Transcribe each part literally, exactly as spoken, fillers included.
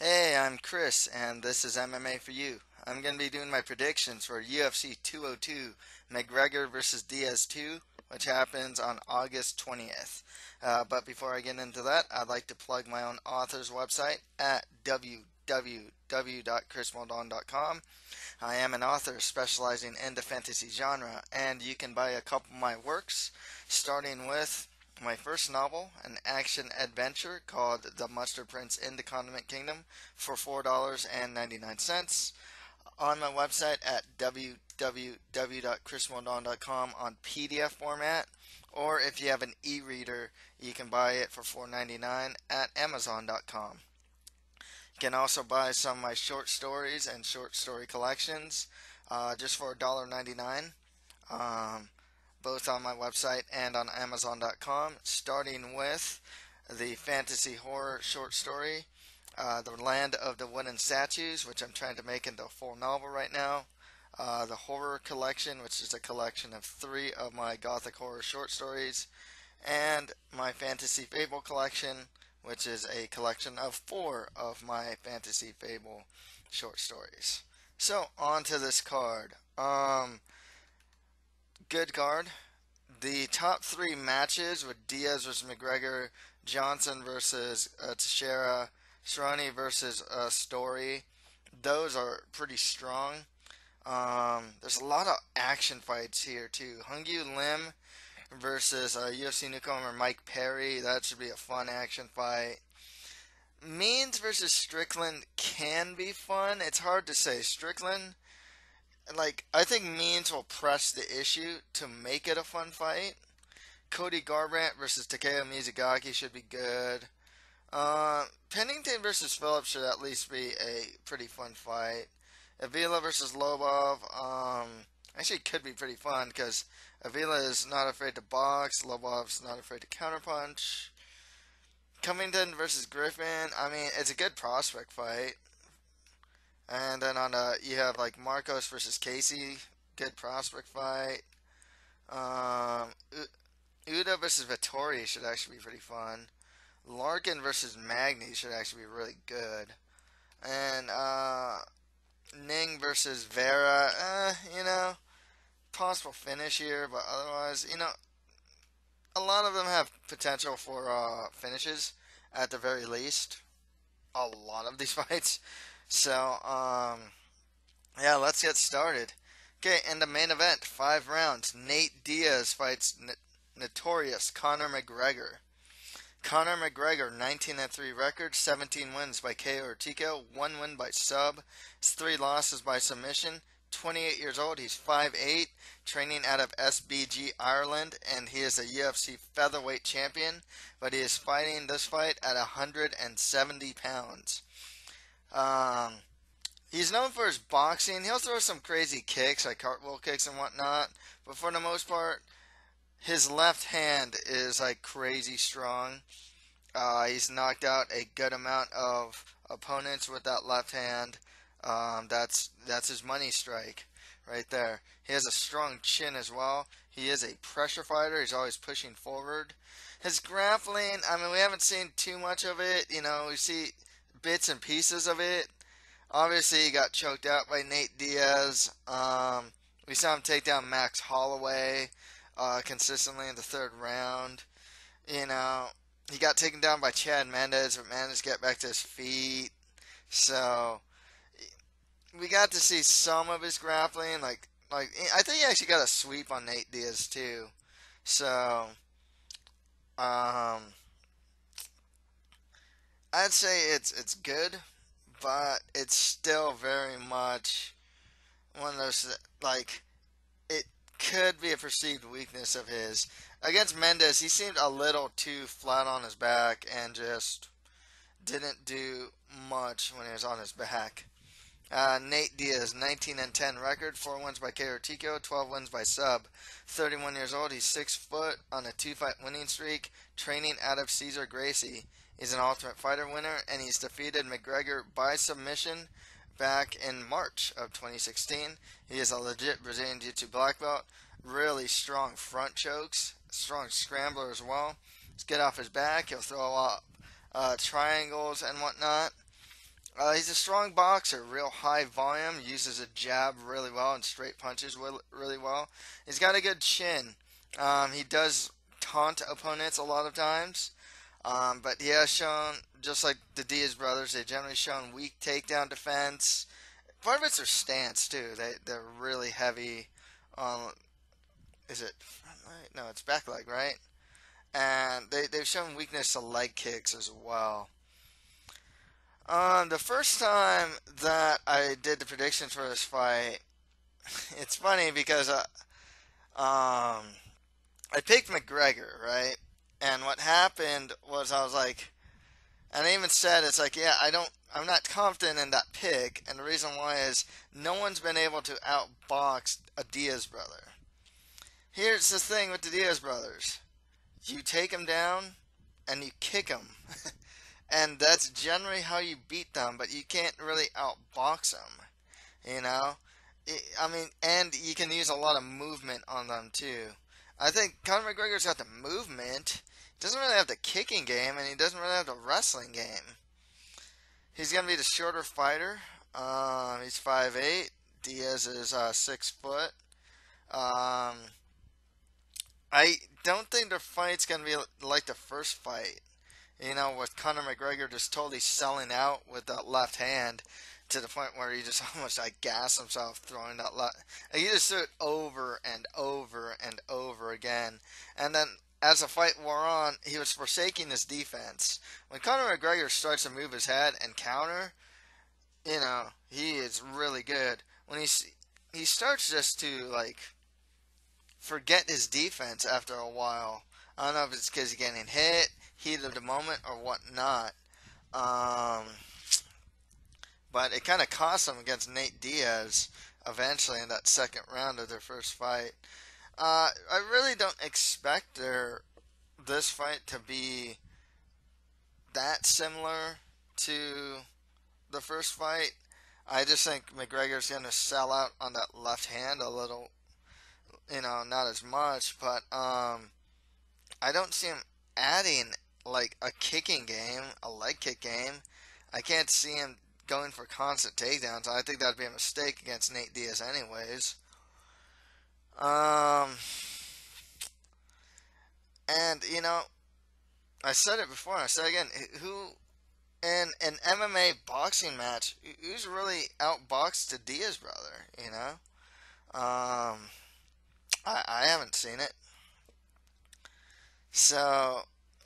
Hey, I'm Chris, and this is M M A for You. I'm going to be doing my predictions for U F C two oh two, McGregor versus Diaz two, which happens on August twentieth. Uh, but before I get into that, I'd like to plug my own author's website at w w w dot chris maldon dot com. I am an author specializing in the fantasy genre, and you can buy a couple of my works, starting with my first novel, an action-adventure called The Mustard Prince in the Condiment Kingdom, for four dollars and ninety-nine cents. On my website at w w w dot chris maldon dot com on P D F format, or if you have an e-reader, you can buy it for four ninety-nine at amazon dot com. You can also buy some of my short stories and short story collections uh, just for one dollar and ninety-nine cents. Um, both on my website and on amazon dot com, starting with the fantasy horror short story, uh, The Land of the Wooden Statues, which I'm trying to make into a full novel right now, uh, the horror collection, which is a collection of three of my gothic horror short stories, and my fantasy fable collection, which is a collection of four of my fantasy fable short stories. So, on to this card. Um... Good card. The top three matches with Diaz versus McGregor, Johnson versus uh, Teixeira, Cerrone versus uh, Story, those are pretty strong. Um, there's a lot of action fights here too. Hyun Gyu Lim versus uh, U F C newcomer Mike Perry. That should be a fun action fight. Means versus Strickland can be fun. It's hard to say. Strickland, like, I think Means will press the issue to make it a fun fight. Cody Garbrandt versus Takeya Mizugaki should be good. Uh, Pennington versus Phillips should at least be a pretty fun fight. Avila versus Lobov um, actually could be pretty fun because Avila is not afraid to box. Lobov's not afraid to counterpunch. Covington versus Griffin. I mean, it's a good prospect fight. And then on uh, you have like Markos versus Casey, good prospect fight. Um, Uda versus Vettori should actually be pretty fun. Larkin versus Magny should actually be really good. And uh, Ning versus Vera, uh, you know, possible finish here, but otherwise, you know, a lot of them have potential for uh, finishes at the very least. A lot of these fights. So, um, yeah, let's get started. Okay, and the main event, five rounds. Nate Diaz fights n- notorious Conor McGregor. Conor McGregor, nineteen and three record, seventeen wins by K O or T K O, one win by sub, three losses by submission. twenty-eight years old, he's five eight, training out of S B G, Ireland, and he is a U F C featherweight champion, but he is fighting this fight at one hundred seventy pounds. Um, he's known for his boxing. He'll throw some crazy kicks, like cartwheel kicks and whatnot. But for the most part, his left hand is like crazy strong. Uh, he's knocked out a good amount of opponents with that left hand. Um, that's that's his money strike right there. He has a strong chin as well. He is a pressure fighter. He's always pushing forward. His grappling, I mean, we haven't seen too much of it. You know, we see bits and pieces of it. Obviously, he got choked out by Nate Diaz. Um, we saw him take down Max Holloway uh, consistently in the third round. You know, he got taken down by Chad Mendes, but managed to get back to his feet. So, we got to see some of his grappling. Like, like I think he actually got a sweep on Nate Diaz, too. So, um... I'd say it's it's good, but it's still very much one of those, like, it could be a perceived weakness of his. Against Mendes, he seemed a little too flat on his back and just didn't do much when he was on his back. Uh, Nate Diaz, nineteen and ten record, four wins by K O or T K O, twelve wins by sub. thirty-one years old, he's six foot, on a two-fight winning streak, training out of Cesar Gracie. He's an Ultimate Fighter winner, and he's defeated McGregor by submission back in March of twenty sixteen. He is a legit Brazilian Jiu-Jitsu black belt. Really strong front chokes, strong scrambler as well. Let's get off his back. He'll throw up uh, triangles and whatnot. Uh, he's a strong boxer, real high volume, uses a jab really well and straight punches really well. He's got a good chin. Um, he does taunt opponents a lot of times, um, but he has shown, just like the Diaz brothers, they generally shown weak takedown defense. Part of it's their stance, too. They, they're really heavy on, is it front leg? No, it's back leg, right? And they, they've shown weakness to leg kicks as well. Um, the first time that I did the predictions for this fight, it's funny because I, um, I picked McGregor, right? And what happened was I was like, and I even said, it's like, yeah, I don't, I'm not confident in that pick. And the reason why is no one's been able to outbox a Diaz brother. Here's the thing with the Diaz brothers. You take them down and you kick them. And that's generally how you beat them, but you can't really outbox them, you know? I mean, and you can use a lot of movement on them, too. I think Conor McGregor's got the movement. He doesn't really have the kicking game, and he doesn't really have the wrestling game. He's going to be the shorter fighter. Um, he's five eight. Diaz is uh, six foot. Um, I don't think the fight's going to be like the first fight. You know, with Conor McGregor just totally selling out with that left hand to the point where he just almost, like, gassed himself throwing that left. He just threw it over and over and over again. And then as the fight wore on, he was forsaking his defense. When Conor McGregor starts to move his head and counter, you know, he is really good. When he, he starts just to, like, forget his defense after a while. I don't know if it's because he's getting hit, heat of the moment, or whatnot. Um, but it kind of cost him against Nate Diaz eventually in that second round of their first fight. Uh, I really don't expect their, this fight to be that similar to the first fight. I just think McGregor's going to sell out on that left hand a little, you know, not as much, but um, I don't see him adding like a kicking game, a leg kick game. I can't see him going for constant takedowns. I think that would be a mistake against Nate Diaz anyways. Um, and, you know, I said it before, I said it again, who, in an M M A boxing match, who's really outboxed the Diaz brother, you know? Um, I, I haven't seen it. So,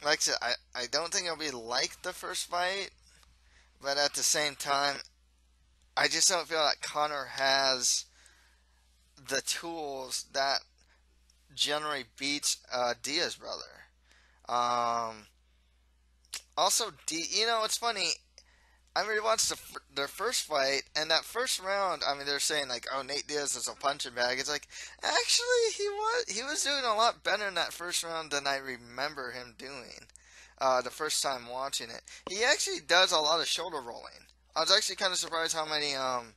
like I said, I, I don't think it'll be like the first fight, but at the same time, I just don't feel that Conor has the tools that generally beats uh, Diaz brother. Um, also, D, you know, it's funny, I rewatched the, their first fight, and that first round, I mean, they're saying, like, oh, Nate Diaz is a punching bag. It's like, actually, he was he was doing a lot better in that first round than I remember him doing uh, the first time watching it. He actually does a lot of shoulder rolling. I was actually kind of surprised how many, um,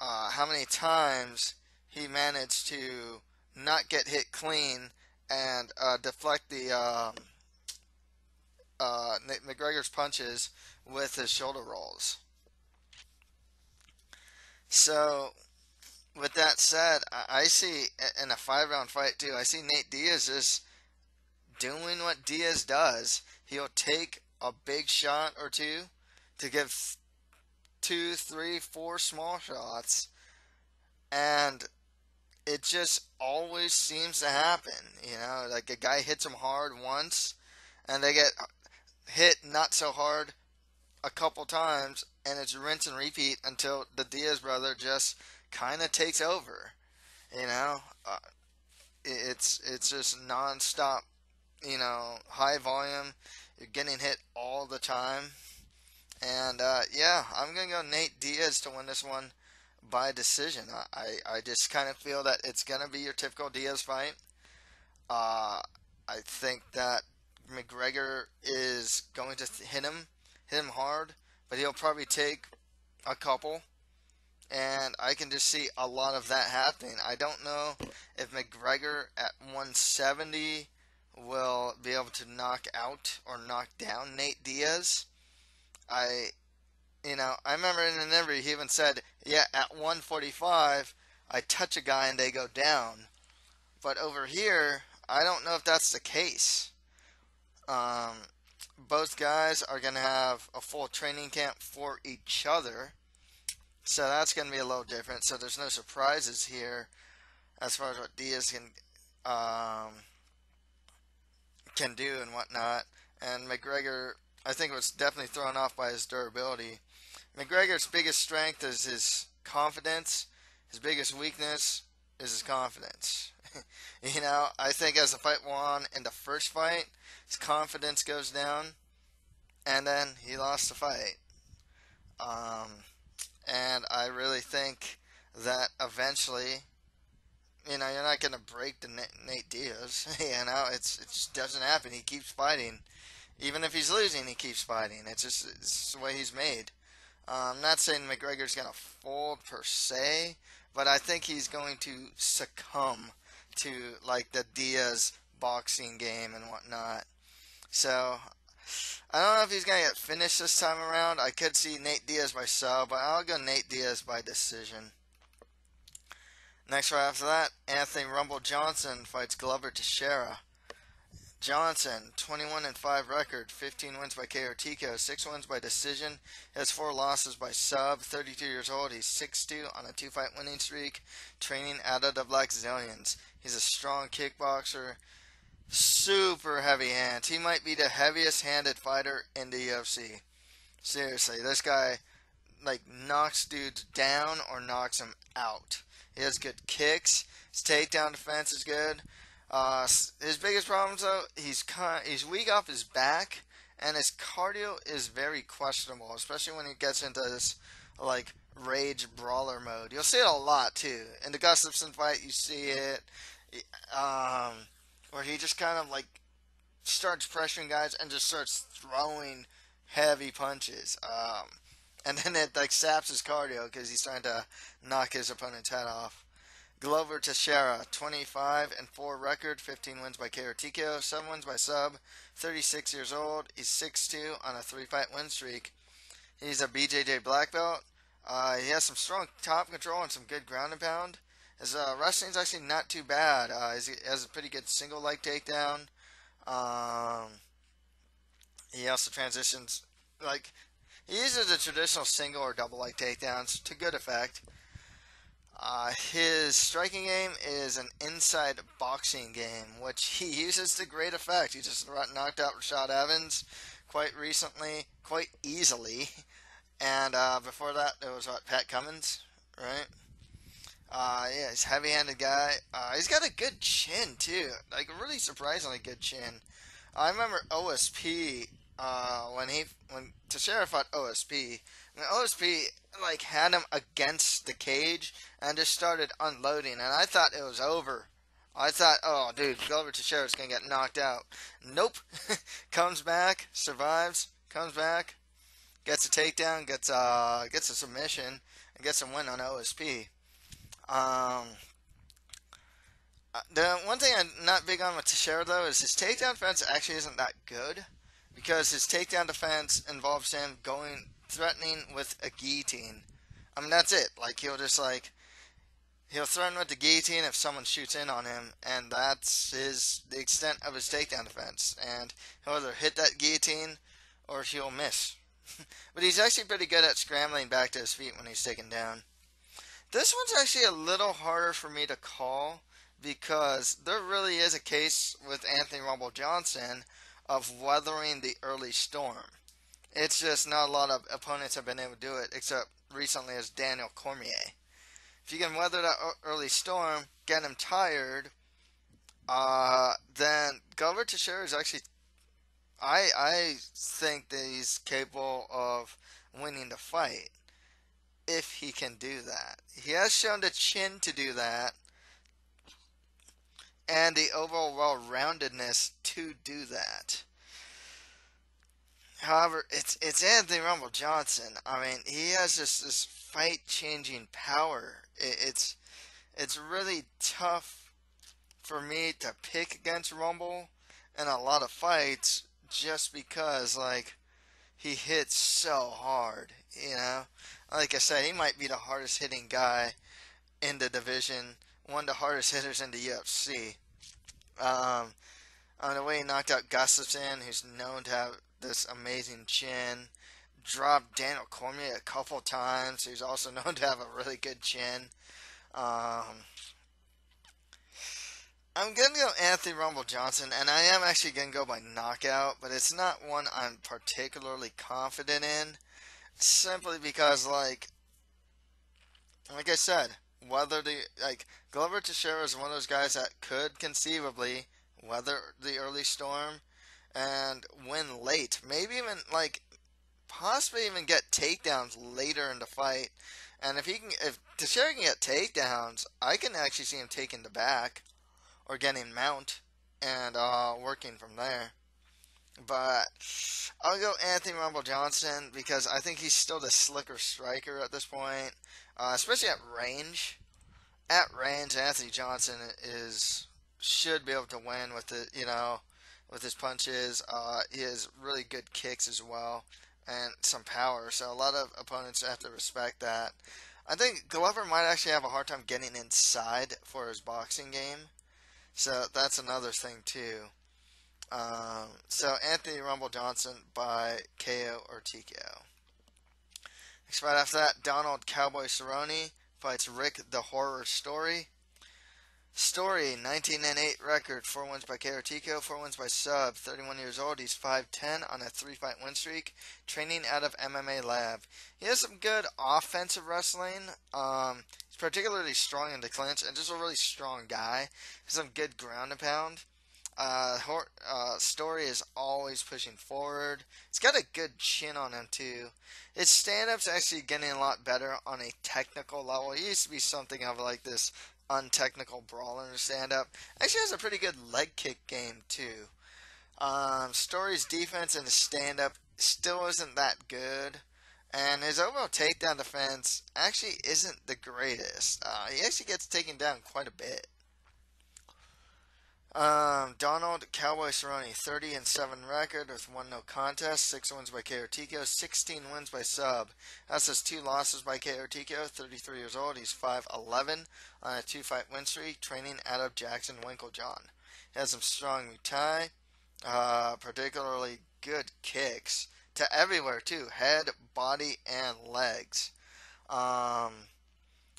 uh, how many times he managed to not get hit clean and uh, deflect the um, uh, Nate McGregor's punches with his shoulder rolls. So, with that said, I see in a five-round fight too, I see Nate Diaz just doing what Diaz does. He'll take a big shot or two to give two, three, four small shots, and it just always seems to happen. You know, like a guy hits him hard once, and they get hit not so hard a couple times, and it's rinse and repeat until the Diaz brother just kind of takes over, you know. Uh, it's it's just nonstop, you know, high volume. You're getting hit all the time, and uh, yeah, I'm gonna go Nate Diaz to win this one by decision. I I, I just kind of feel that it's gonna be your typical Diaz fight. Uh, I think that McGregor is going to th- hit him. him hard, but he'll probably take a couple, and I can just see a lot of that happening. I don't know if McGregor at one seventy will be able to knock out or knock down Nate Diaz. I you know, I remember in an interview he even said, yeah, at one forty-five, I touch a guy and they go down. But over here, I don't know if that's the case. Um, both guys are going to have a full training camp for each other. So that's going to be a little different. So there's no surprises here as far as what Diaz can um, can do and whatnot. And McGregor, I think, was definitely thrown off by his durability. McGregor's biggest strength is his confidence. His biggest weakness is his confidence. You know, I think as the fight went on in the first fight, his confidence goes down, and then he lost the fight. Um, and I really think that eventually, you know, you're not going to break the Nate Diaz. You know, it's, it just doesn't happen. He keeps fighting. Even if he's losing, he keeps fighting. It's just it's the way he's made. Uh, I'm not saying McGregor's going to fold per se, but I think he's going to succumb to, like, the Diaz boxing game and whatnot. So, I don't know if he's going to get finished this time around. I could see Nate Diaz by sub, but I'll go Nate Diaz by decision. Next right after that, Anthony Rumble Johnson fights Glover Teixeira. Johnson, twenty-one and five record, fifteen wins by K O T K O, six wins by decision. He has four losses by sub. thirty-two years old. He's six two on a two-fight winning streak, training out of the Black Zillions. He's a strong kickboxer, super heavy hands. He might be the heaviest handed fighter in the U F C. Seriously, this guy like knocks dudes down or knocks them out. He has good kicks. His takedown defense is good. Uh, his biggest problem, though, he's kind, he's weak off his back, and his cardio is very questionable, especially when he gets into this, like, rage brawler mode. You'll see it a lot, too. In the Gustafsson fight, you see it, um, where he just kind of, like, starts pressuring guys and just starts throwing heavy punches. Um, and then it, like, saps his cardio because he's trying to knock his opponent's head off. Glover Teixeira, twenty-five and four record, fifteen wins by K O or T K O, seven wins by sub, thirty-six years old. He's six two on a three-fight win streak. He's a B J J black belt. Uh, he has some strong top control and some good ground and pound. His uh, wrestling's actually not too bad. Uh, he has a pretty good single leg takedown. Um, he also transitions, like, he uses the traditional single or double leg takedowns to good effect. Uh, his striking game is an inside boxing game, which he uses to great effect. He just knocked out Rashad Evans quite recently, quite easily. And uh, before that, it was what, Pat Cummins, right? Uh, yeah, he's a heavy-handed guy. Uh, he's got a good chin, too. Like, a really surprisingly good chin. I remember O S P, uh, when he, when Teixeira fought O S P, and O S P, like, had him against the cage and just started unloading, and I thought it was over. I thought, oh, dude, Glover Teixeira's going to get knocked out. Nope. Comes back, survives, comes back, gets a takedown, gets uh, gets a submission, and gets a win on O S P. Um, the one thing I'm not big on with Teixeira, though, is his takedown defense actually isn't that good, because his takedown defense involves him going threatening with a guillotine. I mean, that's it. Like, he'll just, like, he'll threaten with the guillotine if someone shoots in on him, and that's his, the extent of his takedown defense. And he'll either hit that guillotine or he'll miss. But he's actually pretty good at scrambling back to his feet when he's taken down. This one's actually a little harder for me to call, because there really is a case with Anthony Rumble Johnson of weathering the early storm. It's just not a lot of opponents have been able to do it, except recently as Daniel Cormier. If you can weather that early storm, get him tired, uh, then Glover Teixeira is actually, I I think that he's capable of winning the fight if he can do that. He has shown the chin to do that, and the overall well-roundedness to do that. However, it's it's Anthony Rumble Johnson. I mean, he has just this fight-changing power. It, it's it's really tough for me to pick against Rumble in a lot of fights, just because, like, he hits so hard. you know, like I said, he might be the hardest hitting guy in the division, one of the hardest hitters in the U F C. Um, on the way, he knocked out Gustafsson, who's known to have this amazing chin. Dropped Daniel Cormier a couple times, who's also known to have a really good chin. Um, I'm going to go Anthony Rumble Johnson, and I am actually going to go by knockout, but it's not one I'm particularly confident in, simply because, like, like I said, whether the, like, Glover Teixeira is one of those guys that could conceivably weather the early storm and win late, maybe even, like, possibly even get takedowns later in the fight. And if he can, if Teixeira can get takedowns, I can actually see him taking the back or getting mount and uh, working from there. But I'll go Anthony Rumble Johnson because I think he's still the slicker striker at this point, uh, especially at range. At range, Anthony Johnson is should be able to win with the you know with his punches. Uh, he has really good kicks as well, and some power, so a lot of opponents have to respect that. I think Glover might actually have a hard time getting inside for his boxing game, so that's another thing too. Um, so Anthony Rumble Johnson by K O or T K O. Next fight after that, Donald Cowboy Cerrone fights Rick the Horror Story. Story, nineteen and eight record, four wins by K O or T K O, four wins by sub, thirty-one years old, he's five ten on a three-fight win streak, training out of M M A Lab. He has some good offensive wrestling, um, he's particularly strong in the clinch, and just a really strong guy, has some good ground and pound. Uh, uh, Story is always pushing forward, he's got a good chin on him too. His stand-up's actually getting a lot better on a technical level. He used to be something of like this untechnical brawler to stand up. Actually has a pretty good leg kick game too. Um, Story's defense and his stand up still isn't that good, and his overall takedown defense actually isn't the greatest. Uh, he actually gets taken down quite a bit. Um, Donald Cowboy Cerrone, thirty and seven record with one no contest, six wins by K O or T K O, sixteen wins by sub. That's his two losses by K O or T K O, thirty-three years old, he's five eleven on a two-fight win streak, training out of Jackson Winklejohn. He has some strong Muay Thai, uh, particularly good kicks to everywhere too, head, body, and legs. Um,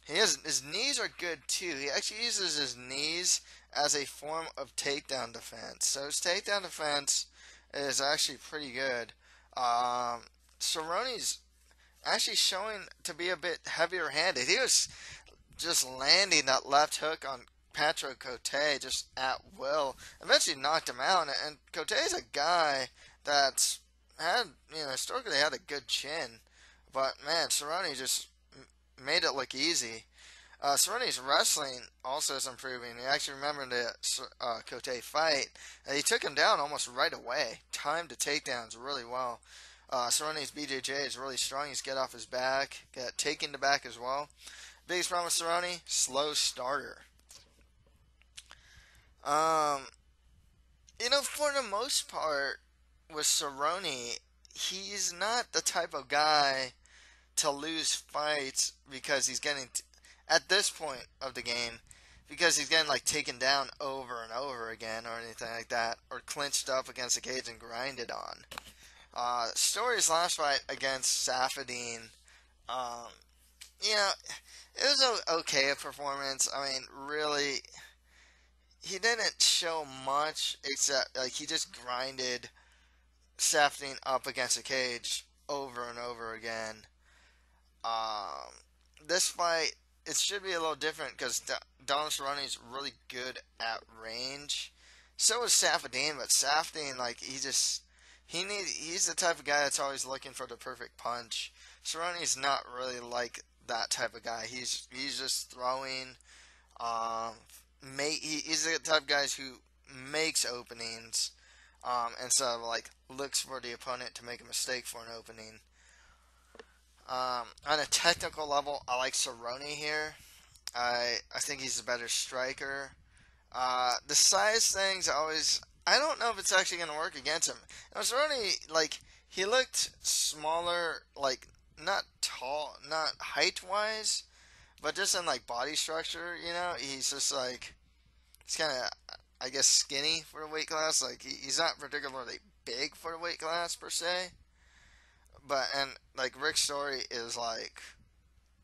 he has, his knees are good too. He actually uses his knees as a form of takedown defense. So his takedown defense is actually pretty good. Um, Cerrone's actually showing to be a bit heavier handed. He was just landing that left hook on Petro Kote just at will. Eventually knocked him out, and Kote's a guy that's had, you know, historically had a good chin. But man, Cerrone just made it look easy. Uh, Cerrone's wrestling also is improving. I actually remember the uh, Kote fight. He took him down almost right away. Timed the takedowns really well. Uh, Cerrone's B J J is really strong. He's get off his back. Got taken to back as well. Biggest problem with Cerrone, slow starter. Um, you know, for the most part, with Cerrone, he's not the type of guy to lose fights because he's getting... T- at this point of the game, because he's getting like taken down over and over again or anything like that, or clinched up against the cage and grinded on. Uh, Story's last fight against Safedine, um, you know, it was an okay performance. I mean, really, he didn't show much except like he just grinded Safedine up against the cage over and over again. Um, this fight, it should be a little different because Donald Cerrone is really good at range. So is Safedine, but Safedine, like, he just, he needs, he's the type of guy that's always looking for the perfect punch. Cerrone's not really like that type of guy. He's he's just throwing, um, make, he, he's the type of guys who makes openings, um, instead of, like, looks for the opponent to make a mistake for an opening. Um, on a technical level, I like Cerrone here. I I think he's a better striker. Uh, the size things always... I don't know if it's actually going to work against him. You know, Cerrone, like, he looked smaller, like, not tall, not height-wise, but just in, like, body structure, you know? He's just, like, he's kind of, I guess, skinny for the weight class. Like, he, he's not particularly big for the weight class, per se. But, and, like, Rick Story is, like,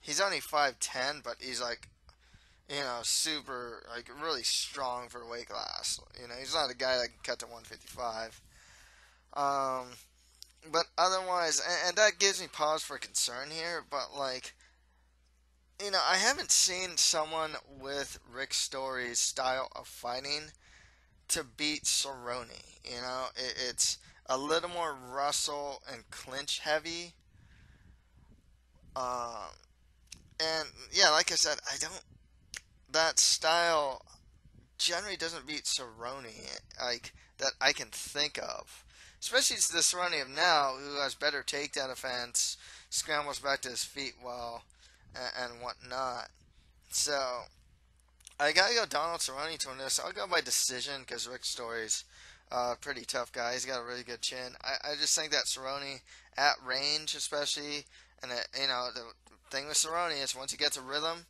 he's only five ten, but he's, like, you know, super, like, really strong for the weight class. You know, he's not a guy that can cut to one fifty-five. Um, but otherwise, and, and that gives me pause for concern here, but, like, you know, I haven't seen someone with Rick Story's style of fighting to beat Cerrone. You know, it, it's a little more wrestle and clinch heavy. Um, and, yeah, like I said, I don't, that style generally doesn't beat Cerrone, like, that I can think of. Especially it's the Cerrone of now, who has better takedown offense, scrambles back to his feet well, and, and whatnot. So, I gotta go Donald Cerrone to win this. I'll go by decision, because Rick Story's a pretty tough guy. He's got a really good chin. I, I just think that Cerrone, at range especially, and, it, you know, the thing with Cerrone is once he gets a rhythm,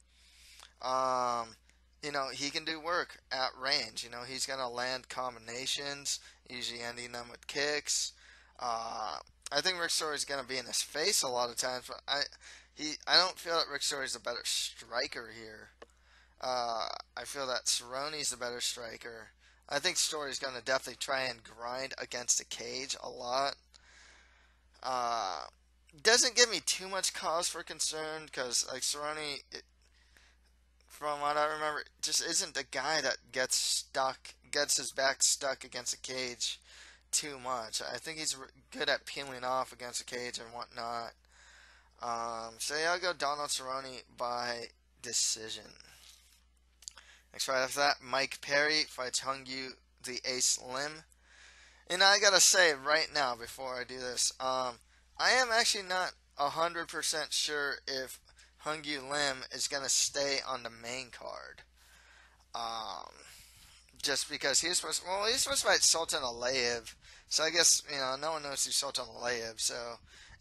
Um, you know, he can do work at range. You know, he's going to land combinations, usually ending them with kicks. Uh, I think Rick Story's going to be in his face a lot of times, but I he I don't feel that Rick Story's a better striker here. Uh, I feel that Cerrone's the better striker. I think Story's going to definitely try and grind against the cage a lot. Uh, doesn't give me too much cause for concern, because, like, Cerrone, It, from what I remember, just isn't the guy that gets stuck, gets his back stuck against a cage too much. I think he's good at peeling off against a cage and whatnot. Um, so yeah, I'll go Donald Cerrone by decision. Next right after that, Mike Perry fights Hyun Gyu, the Ace Lim. And I gotta say right now, before I do this, um, I am actually not one hundred percent sure if Hyun Gyu Lim is going to stay on the main card. Um, just because he's supposed to, well, he's supposed to fight Sultan Aliyev. So I guess, you know, no one knows who's Sultan Aliyev. So,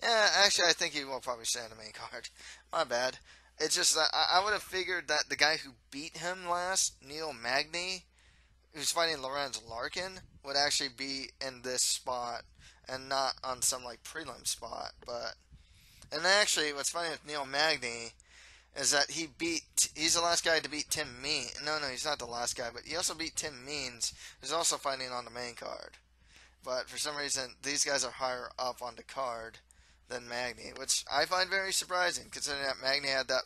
yeah, actually, I think he will probably stay on the main card. My bad. It's just that I, I would have figured that the guy who beat him last, Neil Magny, who's fighting Lorenz Larkin, would actually be in this spot and not on some, like, prelim spot. But, and actually, what's funny with Neil Magny is that he beat, he's the last guy to beat Tim Means. No, no, he's not the last guy, but he also beat Tim Means, who's also fighting on the main card. But for some reason, these guys are higher up on the card than Magny, which I find very surprising, considering that Magny had that,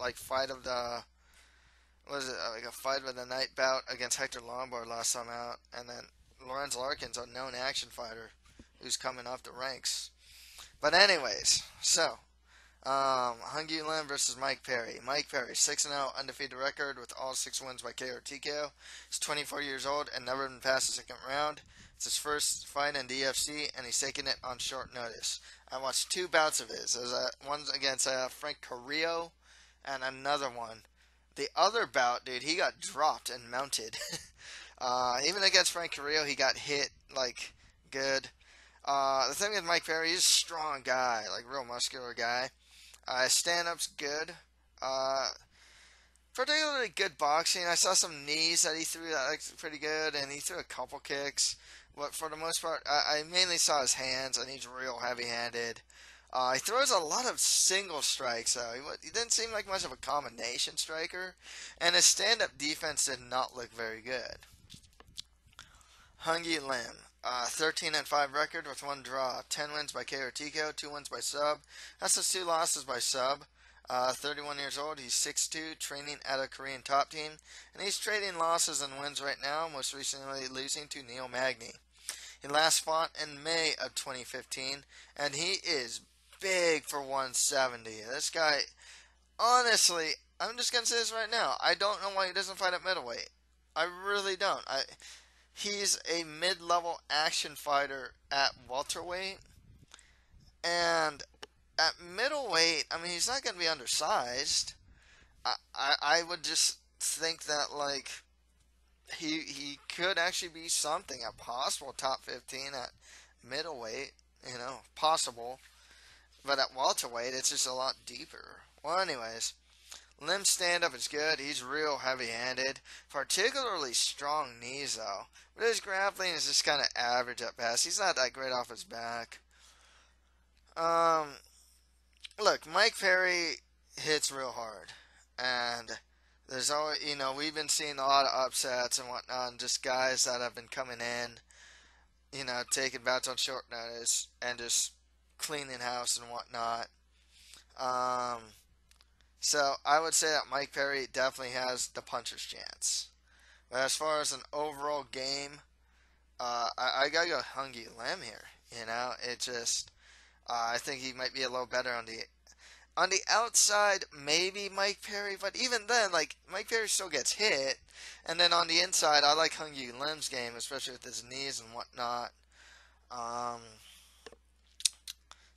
like, fight of the, what is it, like a fight of the night bout against Hector Lombard last time out, and then Lorenz Larkin's a known action fighter who's coming up the ranks. But anyways, so, um, Hyun Gyu Lim versus Mike Perry. Mike Perry, six and oh, undefeated record with all six wins by K O or T K O. He's twenty-four years old and never been past the second round. It's his first fight in the U F C, and he's taking it on short notice. I watched two bouts of his. There's a, one against uh, Frank Carrillo and another one. The other bout, dude, he got dropped and mounted. uh, even against Frank Carrillo, he got hit, like, good. Uh, the thing with Mike Perry, he's a strong guy, like, real muscular guy. Uh, stand-up's good. Uh, particularly good boxing. I saw some knees that he threw that looked pretty good, and he threw a couple kicks. But for the most part, I, I mainly saw his hands, and he's real heavy-handed. Uh, he throws a lot of single strikes, though. He, he didn't seem like much of a combination striker, and his stand-up defense did not look very good. Hyun Gyu Lim. Uh, thirteen and five record with one draw, ten wins by K O or T K O, two wins by sub. That's just two losses by sub. Uh, thirty-one years old, he's six two, training at a Korean top team, and he's trading losses and wins right now, most recently losing to Neil Magny. He last fought in May of twenty fifteen, and he is big for one seventy. This guy, honestly, I'm just going to say this right now, I don't know why he doesn't fight at middleweight. I really don't. I... He's a mid-level action fighter at welterweight. And at middleweight, I mean, he's not going to be undersized. I, I I would just think that, like, he he could actually be something, a possible top fifteen at middleweight, you know, possible. But at welterweight, it's just a lot deeper. Well, anyways, Lim's stand-up is good. He's real heavy-handed. Particularly strong knees, though. But his grappling is just kind of average at best. He's not that great off his back. Um, look, Mike Perry hits real hard. And there's always, you know, we've been seeing a lot of upsets and whatnot, and just guys that have been coming in, you know, taking bouts on short notice and just cleaning house and whatnot. Um, so I would say that Mike Perry definitely has the puncher's chance. But as far as an overall game, uh, I, I gotta go Hyun Gyu Lim here. You know, it just, uh, I think he might be a little better on the On the outside, maybe Mike Perry, but even then, like, Mike Perry still gets hit. And then on the inside, I like Hyun Gyu Lim's game, especially with his knees and whatnot. Um,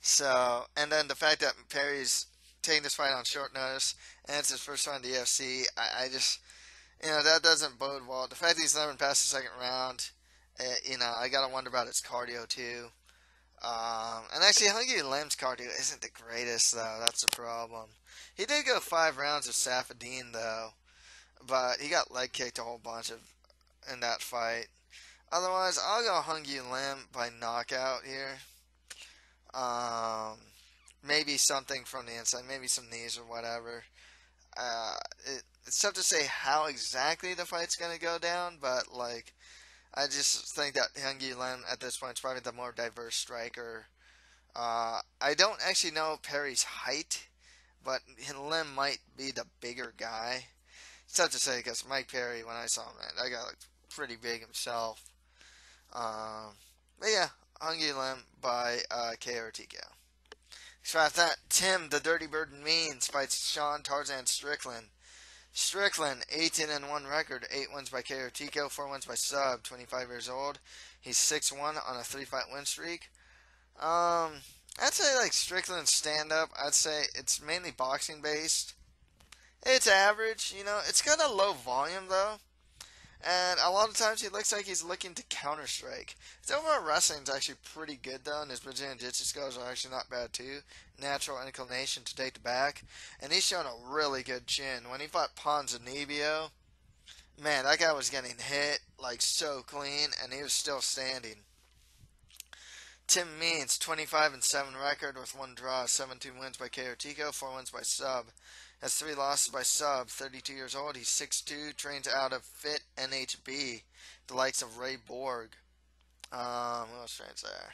so, and then the fact that Perry's taking this fight on short notice, and it's his first time in the U F C, I, I just, you know, that doesn't bode well. The fact that he's never passed the second round, uh, you know, I gotta wonder about his cardio, too. Um, and actually, Hyun Gyu Lim's cardio isn't the greatest, though. That's the problem. He did go five rounds with Safedine, though. But he got leg kicked a whole bunch of in that fight. Otherwise, I'll go Hyun Gyu Lim by knockout here. Um, maybe something from the inside. Maybe some knees or whatever. Uh, it, it's tough to say how exactly the fight's going to go down, but, like, I just think that Hyun Gyu Lim at this point is probably the more diverse striker. Uh, I don't actually know Perry's height, but Lim might be the bigger guy. It's tough to say because Mike Perry, when I saw him, man, that guy looked pretty big himself. Um, but yeah, Hyun Gyu Lim by uh, K O or T K O. So after that, Tim the Dirty Bird Means fights Sean Tarzan Strickland. Strickland, eighteen and one record, eight wins by K O or T K O, four wins by sub, twenty-five years old. He's six and one on a three-fight win streak. Um, I'd say, like, Strickland's stand-up, I'd say it's mainly boxing-based. It's average, you know. It's got a low volume, though. And a lot of times he looks like he's looking to counter-strike. His overall wrestling's actually pretty good, though, and his Brazilian jiu-jitsu skills are actually not bad, too. Natural inclination to take the back. And he's shown a really good chin. When he fought Ponzinibbio, man, that guy was getting hit, like, so clean, and he was still standing. Tim Means, twenty-five and seven record with one draw, seventeen wins by K O or T K O, four wins by sub. Has three losses by sub, thirty-two years old. He's six two, trains out of Fit N H B, the likes of Ray Borg. Um, who else trains there?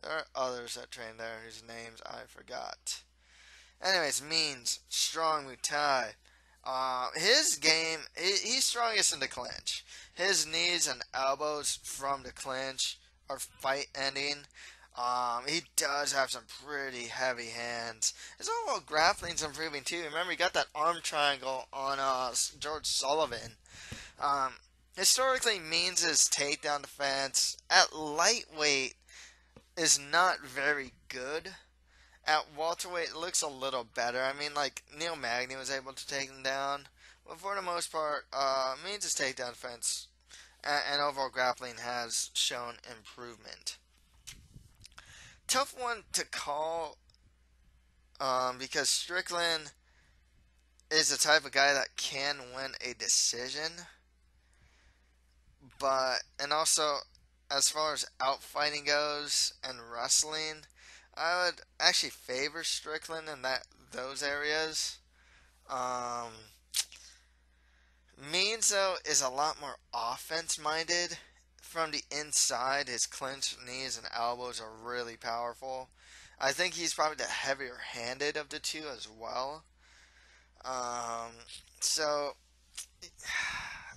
There are others that train there whose names I forgot. Anyways, Means, strong Muay Thai. Uh, his game, he's strongest in the clinch. His knees and elbows from the clinch are fight-ending. Um, he does have some pretty heavy hands. His overall grappling's improving too. Remember, he got that arm triangle on uh, George Sullivan. Um, historically, Means his takedown defense at lightweight is not very good. At welterweight, it looks a little better. I mean, like, Neil Magny was able to take him down. But for the most part, uh, Means' takedown defense and, and overall grappling has shown improvement. Tough one to call um, because Strickland is the type of guy that can win a decision. But, and also, as far as outfighting goes and wrestling, I would actually favor Strickland in that those areas. Um, Means, though, is a lot more offense-minded. From the inside, his clenched knees and elbows are really powerful. I think he's probably the heavier-handed of the two as well. Um, so,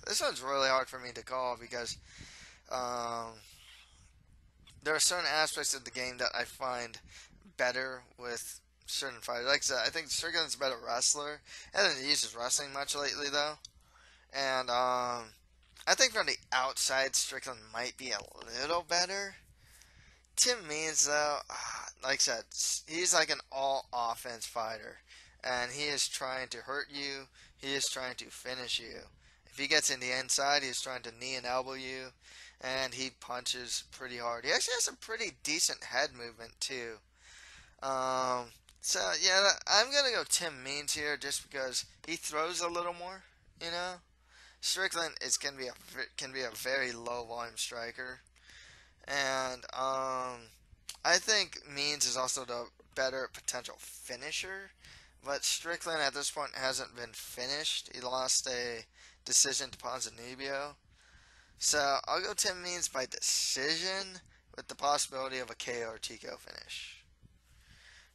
this one's really hard for me to call because um, there are certain aspects of the game that I find better with certain fighters. Like I said, I think Strickland's a better wrestler. I don't use his wrestling much lately, though. And, um... I think from the outside, Strickland might be a little better. Tim Means, though, like I said, he's like an all-offense fighter. And he is trying to hurt you. He is trying to finish you. If he gets in the inside, he's trying to knee and elbow you. And he punches pretty hard. He actually has some pretty decent head movement, too. Um, so, yeah, I'm going to go Tim Means here just because he throws a little more, you know. Strickland is can be a, can be a very low-volume striker. And um, I think Means is also the better potential finisher. But Strickland at this point hasn't been finished. He lost a decision to Ponzinibbio. So I'll go Tim Means by decision with the possibility of a K O or T K O finish.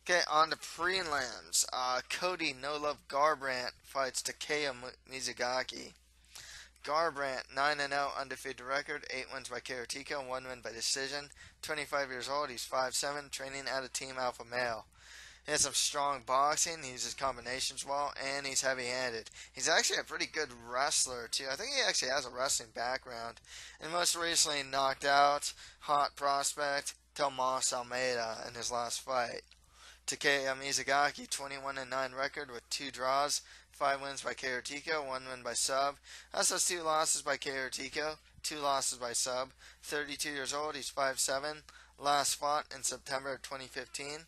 Okay, on to prelims. Uh, Cody No Love Garbrandt fights Takeya Mizugaki. Garbrandt, nine and oh, undefeated record, eight wins by K O or T K O, one win by decision. twenty-five years old, he's five seven, training at a Team Alpha Male. He has some strong boxing, he uses combinations well, and he's heavy-handed. He's actually a pretty good wrestler, too. I think he actually has a wrestling background. And most recently knocked out hot prospect Thomas Almeida in his last fight. Takeya Mizugaki, twenty-one and nine record with two draws, five wins by K O or T K O, one win by sub. Also two losses by K O or T K O, two losses by sub. thirty-two years old, he's five seven, last fought in September of twenty fifteen.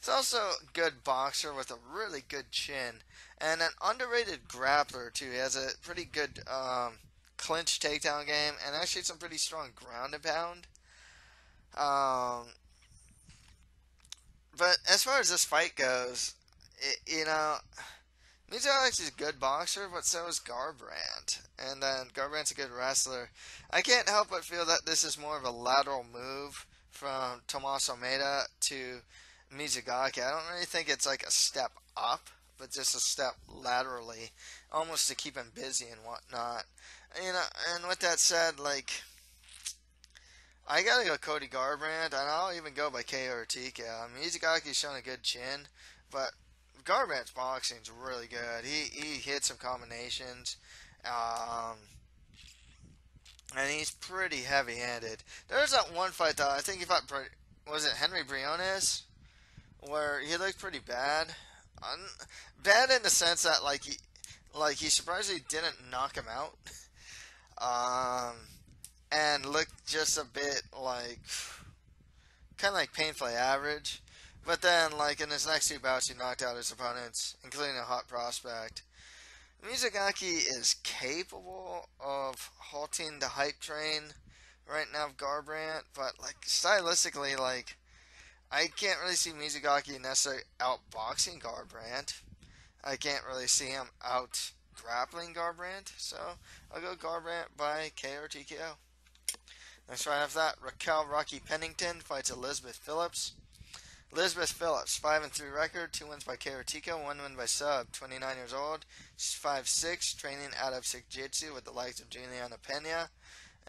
He's also a good boxer with a really good chin and an underrated grappler too. He has a pretty good um, clinch takedown game and actually some pretty strong ground and pound. Um, but as far as this fight goes, it, you know, Mizugaki is a good boxer, but so is Garbrandt. And then Garbrandt's a good wrestler. I can't help but feel that this is more of a lateral move from Tomas Almeida to Mizugaki. I don't really think it's like a step up, but just a step laterally, almost to keep him busy and whatnot. You know, and with that said, like, I gotta go Cody Garbrandt, and I'll even go by K O or T K O. Mizugaki's shown a good chin, but Garbrandt's boxing's really good. He he hits some combinations. Um... And he's pretty heavy-handed. There's that one fight, though. I think he fought, was it Henry Briones? Where he looked pretty bad, Un- bad in the sense that like he, like he surprisingly didn't knock him out, um, and looked just a bit like, kind of like painfully average. But then like in his next two bouts, he knocked out his opponents, including a hot prospect. Mizugaki is capable of halting the hype train right now of Garbrandt, but like stylistically, like, I can't really see Mizugaki necessarily outboxing Garbrandt. I can't really see him out grappling Garbrandt. So I'll go Garbrandt by K O or T K O. Next right after that, Raquel Rocky Pennington fights Elizabeth Phillips. Elizabeth Phillips, five and three record, two wins by K O or T K O, one win by sub. Twenty-nine years old, she's five six, training out of Jiu-Jitsu with the likes of Juliana Pena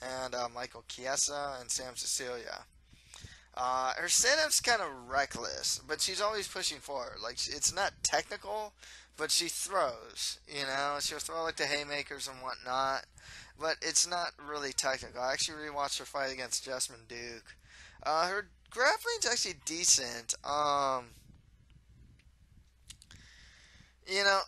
and uh, Michael Chiesa and Sam Cecilia. Uh, her setup's kind of reckless, but she's always pushing forward. Like, it's not technical, but she throws, you know? She'll throw, like, the haymakers and whatnot, but it's not really technical. I actually rewatched her fight against Jessamyn Duke. Uh, her grappling's actually decent. Um, you know,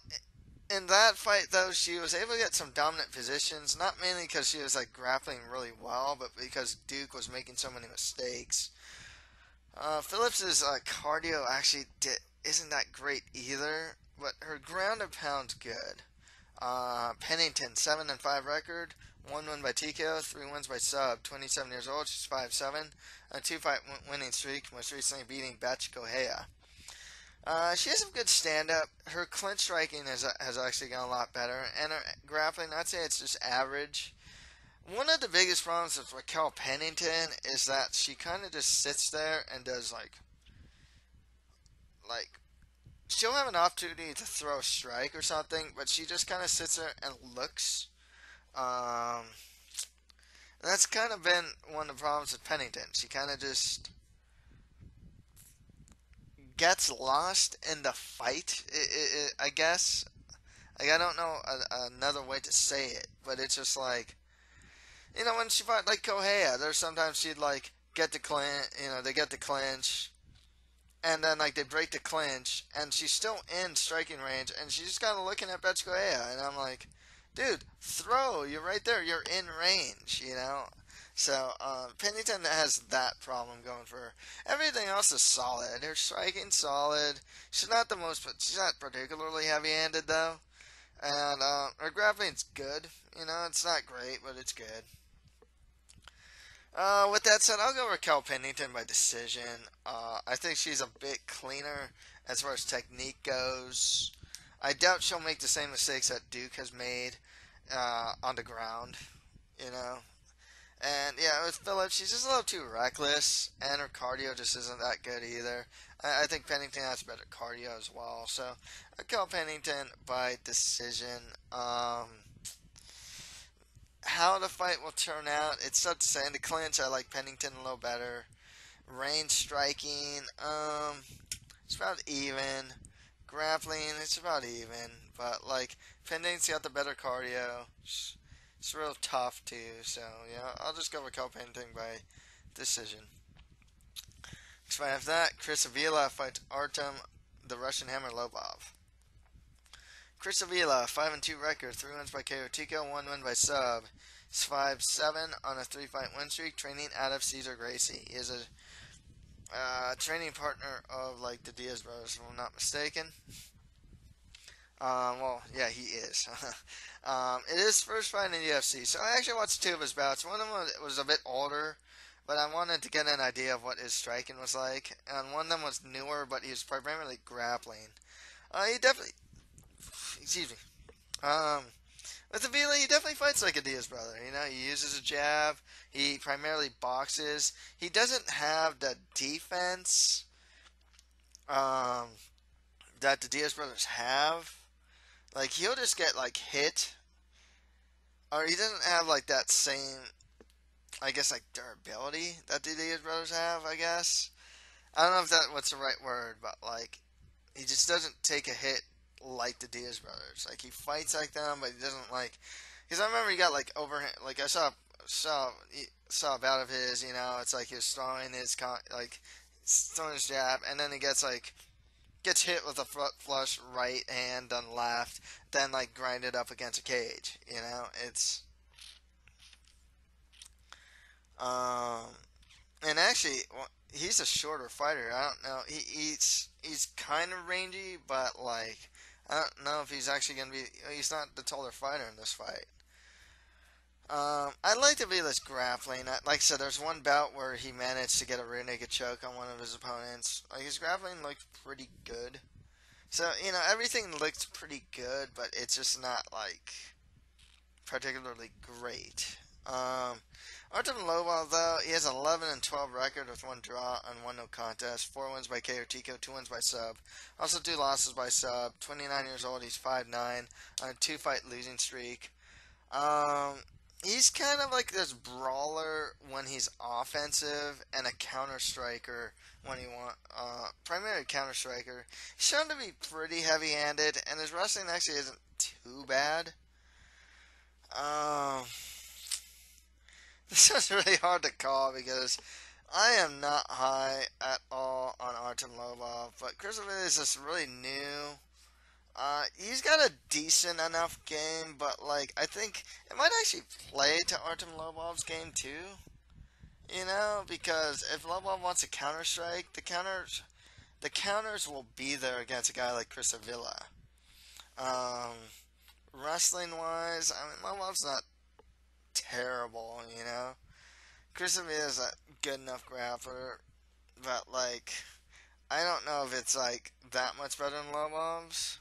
in that fight, though, she was able to get some dominant positions, not mainly because she was, like, grappling really well, but because Duke was making so many mistakes. Uh, Phillips's uh, cardio actually di- isn't that great either, but her ground and pound's good. Uh, Pennington, seven and five record, one win by T K O, three wins by sub. Twenty-seven years old, she's five seven, a two-fight w- winning streak. Most recently beating Batch Koheya. Uh, she has some good stand-up. Her clinch striking has has actually gotten a lot better, and her grappling, I'd say it's just average. One of the biggest problems with Raquel Pennington is that she kind of just sits there and does, like, like, she'll have an opportunity to throw a strike or something, but she just kind of sits there and looks. Um, that's kind of been one of the problems with Pennington. She kind of just gets lost in the fight, it, it, it, I guess. Like, I don't know a, another way to say it, but it's just like, you know, when she fought, like, Koheya, there's sometimes she'd, like, get the clinch, you know, they get the clinch, and then, like, they break the clinch, and she's still in striking range, and she's just kind of looking at Betch Koheya, and I'm like, dude, throw, you're right there, you're in range, you know? So, uh, Pennington has that problem going for her. Everything else is solid. Her striking solid. She's not the most, she's not particularly heavy-handed, though. And, uh, her grappling's good. You know, it's not great, but it's good. Uh, with that said, I'll go Raquel Pennington by decision. Uh, I think she's a bit cleaner as far as technique goes. I doubt she'll make the same mistakes that Duke has made, uh, on the ground. You know? And, yeah, with Phillips, she's just a little too reckless, and her cardio just isn't that good either. I, I think Pennington has better cardio as well, so I call Pennington by decision. Um, how the fight will turn out, it's tough to say. In the clinch, I like Pennington a little better. Range striking, um, it's about even. Grappling, it's about even, but, like, Pennington's got the better cardio. It's real tough, too, so, yeah, I'll just go with Raquel Pennington by decision. Next fight after that, Chris Avila fights Artem, the Russian Hammer, Lobov. Chris Avila, five and two record, three wins by K O TKO, one win by sub. He's five seven on a three-fight win streak, training out of Cesar Gracie. He is a uh, training partner of, like, the Diaz brothers, if I'm not mistaken. Um, well, yeah, he is. um, it is his first fight in the U F C, so I actually watched two of his bouts. One of them was a bit older, but I wanted to get an idea of what his striking was like, and one of them was newer, but he was primarily grappling. Uh, he definitely, excuse me, um, with Avila, he definitely fights like a Diaz brother. You know, he uses a jab, he primarily boxes, he doesn't have the defense, um, that the Diaz brothers have. Like, he'll just get, like, hit. Or he doesn't have, like, that same, I guess, like, durability that the Diaz brothers have, I guess. I don't know if that what's the right word, but, like, he just doesn't take a hit like the Diaz brothers. Like, he fights like them, but he doesn't, like... Because I remember he got, like, overhand... Like, I saw, saw, saw a bout of his, you know, it's like he was throwing his, con, like, throwing his jab, and then he gets, like... Gets hit with a flush right hand, then left, then like grinded up against a cage. You know, it's um, and actually well, he's a shorter fighter. I don't know. He he's he's kind of rangy, but like I don't know if he's actually gonna be. He's not the taller fighter in this fight. Um, I like to be this grappling. Like I said, there's one bout where he managed to get a rear naked choke on one of his opponents. Like, his grappling looked pretty good. So, you know, everything looks pretty good, but it's just not, like, particularly great. Um, Artem Lobov, though, he has an eleven and twelve record with one draw and one no contest. Four wins by K O TKO, two wins by sub. Also two losses by sub. twenty-nine years old, he's five nine on a two-fight losing streak. Um... He's kind of like this brawler when he's offensive and a counter-striker when he want uh, primary counter-striker. He's shown to be pretty heavy-handed, and his wrestling actually isn't too bad. Um, this is really hard to call because I am not high at all on Artem Lobov, but Chris Avila is just really new. Uh, he's got a decent enough game, but, like, I think it might actually play to Artem Lobov's game, too. You know, because if Lobov wants a counter-strike, the counters, the counters will be there against a guy like Chris Avila. Um, wrestling-wise, I mean, Lobov's not terrible, you know. Chris Avila's a good enough grappler, but, like, I don't know if it's, like, that much better than Lobov's.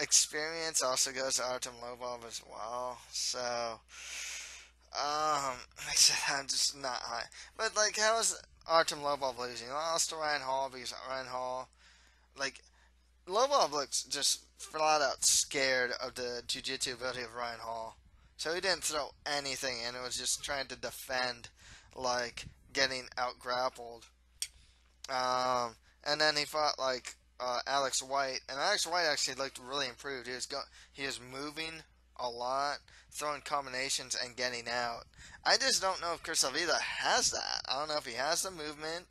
Experience also goes to Artem Lobov as well, so, um, I said I'm just not high, but, like, how is Artem Lobov losing? Lost to Ryan Hall, because Ryan Hall, like, Lobov looks just flat out scared of the jiu-jitsu ability of Ryan Hall, so he didn't throw anything, and it was just trying to defend, like, getting out-grappled, um, and then he fought, like, Uh, Alex White, and Alex White actually looked really improved. He was go he was moving a lot, throwing combinations and getting out. I just don't know if Chris Avila has that. I don't know if he has the movement.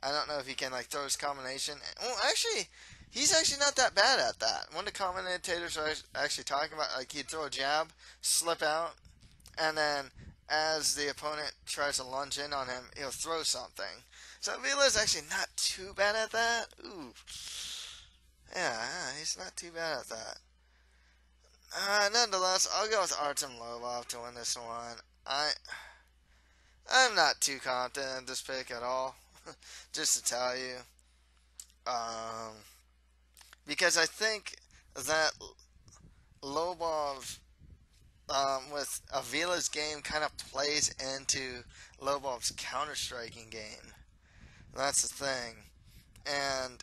I don't know if he can like throw his combination. Well, actually, he's actually not that bad at that. One of the commentators was actually talking about like he'd throw a jab, slip out, and then as the opponent tries to lunge in on him, he'll throw something. So Avila's actually not too bad at that. Ooh. Yeah, he's not too bad at that. Uh, nonetheless, I'll go with Artem Lobov to win this one. I, I'm not too confident in this pick at all, just to tell you. Um, because I think that Lobov, um, with Avila's game, kind of plays into Lobov's counter-striking game. That's the thing. And,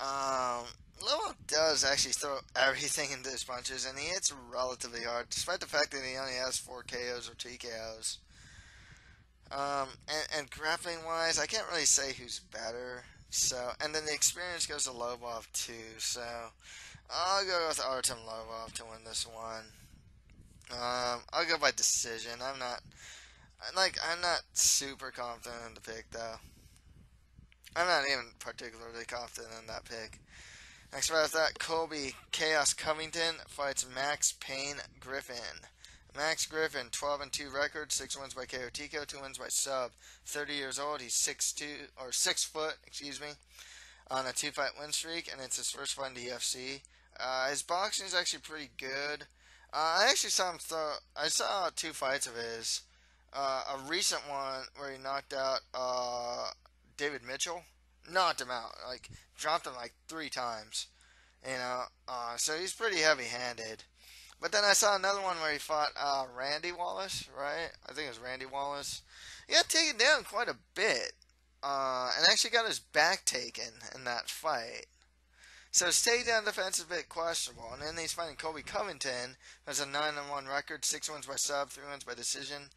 um... Lobov does actually throw everything into his punches, and he hits relatively hard, despite the fact that he only has four K Os or T K Os. Um, and, and grappling-wise, I can't really say who's better. So, and then the experience goes to Lobov too. So, I'll go with Artem Lobov to win this one. Um, I'll go by decision. I'm not, like, I'm not super confident in the pick though. I'm not even particularly confident in that pick. Next right after that, Colby Chaos Covington fights Max Payne Griffin. Max Griffin, twelve and two record, six wins by K O Tico, two wins by sub. thirty years old, he's six two, or six foot, excuse me, on a two-fight win streak, and it's his first fight in the U F C. Uh, his boxing is actually pretty good. Uh, I actually saw him throw. I saw two fights of his. Uh, a recent one where he knocked out uh, David Mitchell. Knocked him out, like, dropped him like three times, you know, uh, so he's pretty heavy-handed. But then I saw another one where he fought, uh, Randy Wallace, right, I think it was Randy Wallace. He got taken down quite a bit, uh, and actually got his back taken in that fight, so his takedown defense is a bit questionable. And then he's fighting Colby Covington, who has a nine and one record, six wins by sub, three wins by decision.